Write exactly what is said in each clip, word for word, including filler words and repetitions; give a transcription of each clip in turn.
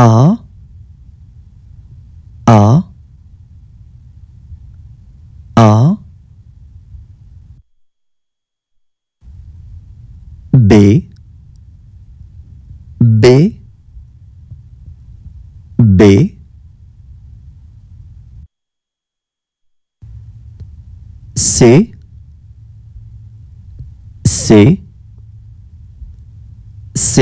A, A, A, B, B, B, C, C, C,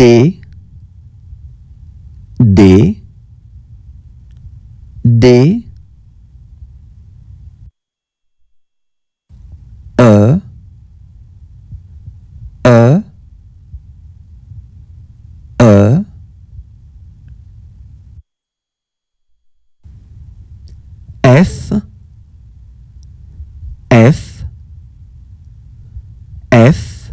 D, D, D, E, E, E, F, F, F,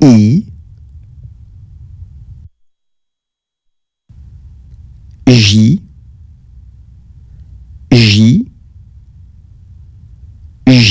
I, I, J, J, J,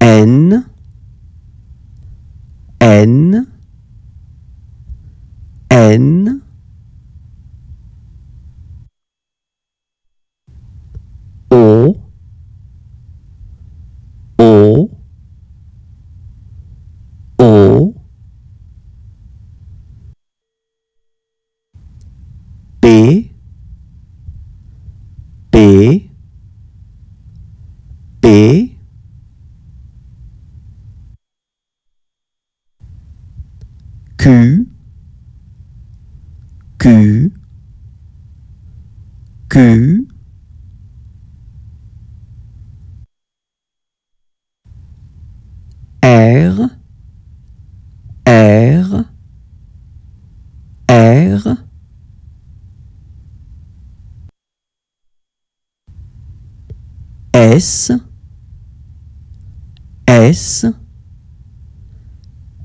N, N, N, O, O, O, P, P, P, Q, Q, Q, R, R, R, S, S,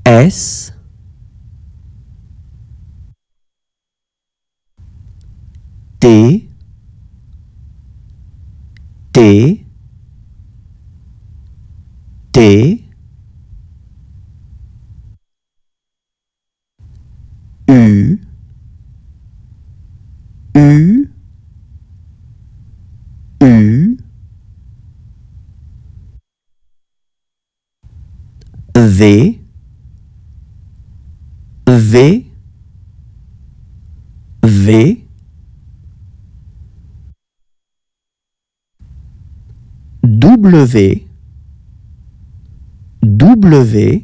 S, T, T, T, U, U, U, V, V, V, W, W,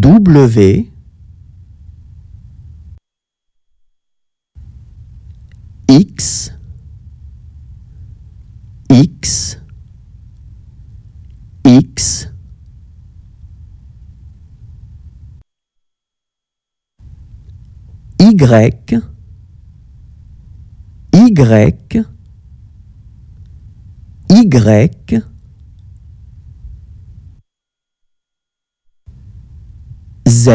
W, X, X, X, Y, Y, Y, Z,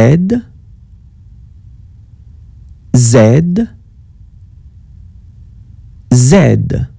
Z, Z.